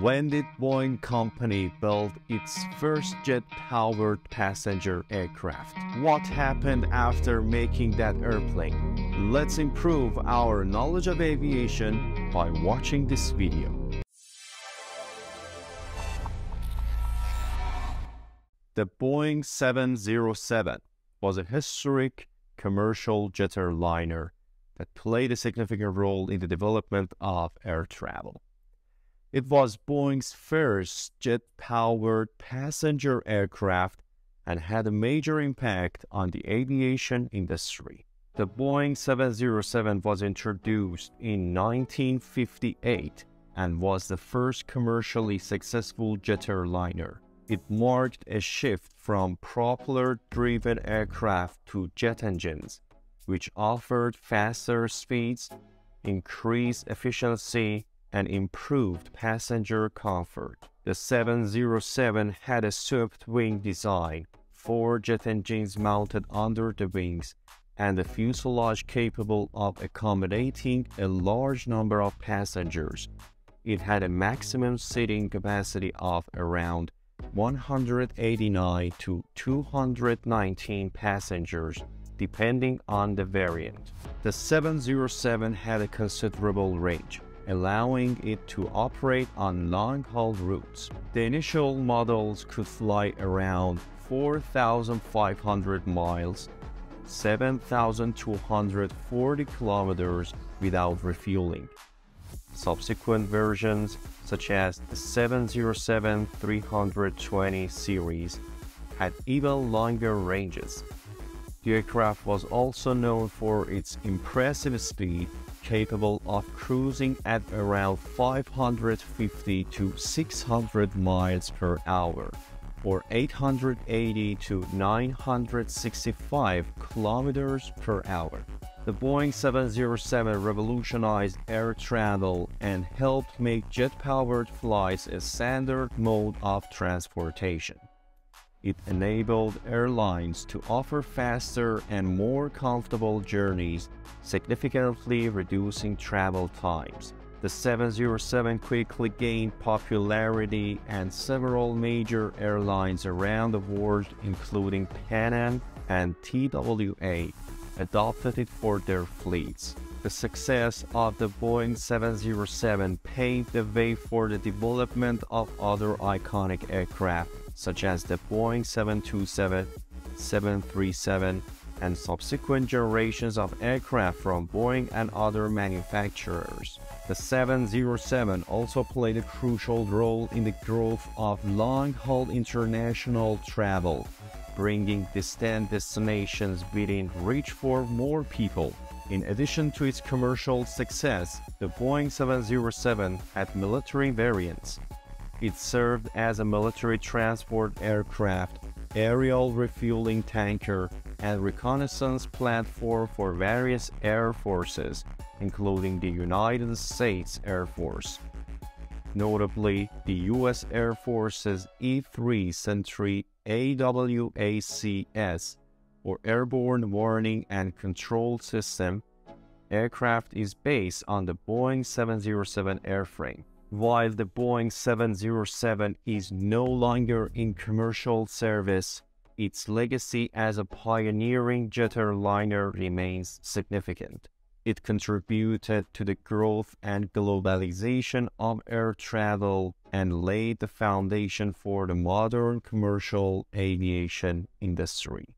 When did Boeing Company build its first jet-powered passenger aircraft? What happened after making that airplane? Let's improve our knowledge of aviation by watching this video. The Boeing 707 was a historic commercial jet airliner that played a significant role in the development of air travel. It was Boeing's first jet-powered passenger aircraft and had a major impact on the aviation industry. The Boeing 707 was introduced in 1958 and was the first commercially successful jet airliner. It marked a shift from propeller-driven aircraft to jet engines, which offered faster speeds, increased efficiency, and improved passenger comfort. The 707 had a swept wing design, 4 jet engines mounted under the wings, and a fuselage capable of accommodating a large number of passengers. It had a maximum seating capacity of around 189 to 219 passengers, depending on the variant. The 707 had a considerable range, allowing it to operate on long-haul routes. The initial models could fly around 4,500 miles, 7,240 kilometers without refueling. Subsequent versions, such as the 707-320 series, had even longer ranges. The aircraft was also known for its impressive speed, capable of cruising at around 550 to 600 miles per hour, or 880 to 965 kilometers per hour. The Boeing 707 revolutionized air travel and helped make jet-powered flights a standard mode of transportation. It enabled airlines to offer faster and more comfortable journeys, significantly reducing travel times. The 707 quickly gained popularity, and several major airlines around the world, including Pan Am and TWA, adopted it for their fleets. The success of the Boeing 707 paved the way for the development of other iconic aircraft, such as the Boeing 727, 737, and subsequent generations of aircraft from Boeing and other manufacturers. The 707 also played a crucial role in the growth of long-haul international travel, bringing distant destinations within reach for more people. In addition to its commercial success, the Boeing 707 had military variants. It served as a military transport aircraft, aerial refueling tanker, and reconnaissance platform for various air forces, including the United States Air Force. Notably, the U.S. Air Force's E-3 Sentry AWACS, or Airborne Warning and Control System, aircraft is based on the Boeing 707 airframe. While the Boeing 707 is no longer in commercial service, its legacy as a pioneering jet airliner remains significant. It contributed to the growth and globalization of air travel and laid the foundation for the modern commercial aviation industry.